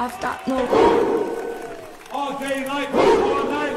I've got no all day, night, all night.